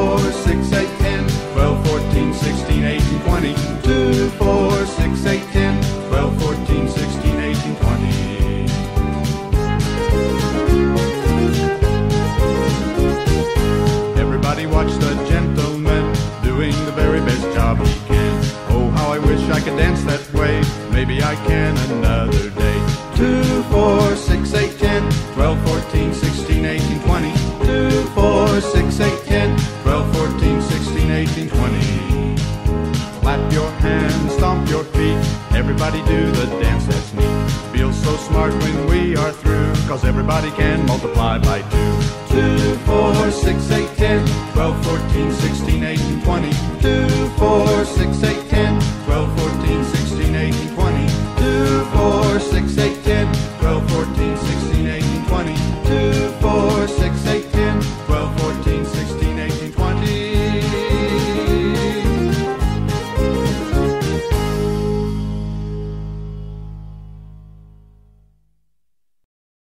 2, 4, 6, 8, 10, 12, 14, 16, 18, 20. 2, 4, 6, 8, 10, 12, 14, 16, 18, 20. Everybody watch the gentleman doing the very best job he can. Oh, how I wish I could dance that way. Maybe I can another day. 2, 4, 6, 8, 10, 12, 14, 16, 18, 20. 2, 4, 6, 8, 10, 12, 14, 16, 18, 20. Clap your hands, stomp your feet. Everybody do the dance that's neat. Feel so smart when we are through, 'cause everybody can multiply by 2. 2, 4, 6, 8, 10, 12, 14, 16, 18, 20. 2, 4, 6, 8,